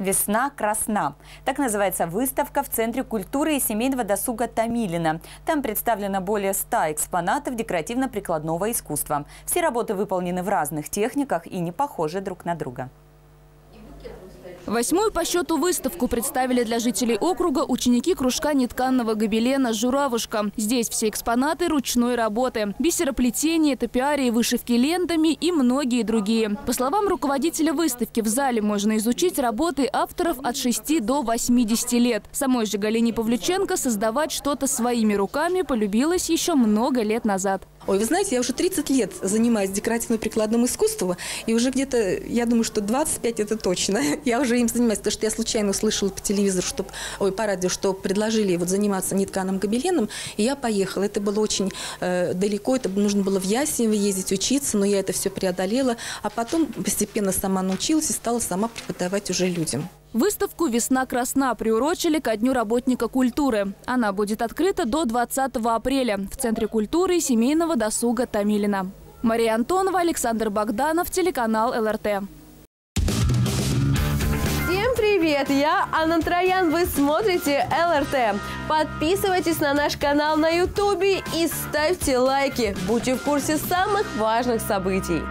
«Весна красна». Так называется выставка в Центре культуры и семейного досуга Томилина. Там представлено более 100 экспонатов декоративно-прикладного искусства. Все работы выполнены в разных техниках и не похожи друг на друга. Восьмую по счету выставку представили для жителей округа ученики кружка нетканного гобелена «Журавушка». Здесь все экспонаты ручной работы. Бисероплетение, топиарии, вышивки лентами и многие другие. По словам руководителя выставки, в зале можно изучить работы авторов от 6 до 80 лет. Самой же Галине Павлюченко создавать что-то своими руками полюбилось еще много лет назад. Ой, вы знаете, я уже 30 лет занимаюсь декоративно-прикладным искусством, и уже где-то, я думаю, что 25 – это точно. Я уже им занимаюсь, потому что я случайно услышала по телевизору, по радио, что предложили вот заниматься нетканым гобеленом, и я поехала. Это было очень далеко, это нужно было в Ясенево ездить, учиться, но я это все преодолела, а потом постепенно сама научилась и стала сама преподавать уже людям. Выставку «Весна красна» приурочили ко Дню работника культуры. Она будет открыта до 20 апреля в Центре культуры и семейного досуга Томилина. Мария Антонова, Александр Богданов, телеканал ЛРТ. Всем привет! Я Анна Троян, вы смотрите ЛРТ. Подписывайтесь на наш канал на Ютубе и ставьте лайки. Будьте в курсе самых важных событий.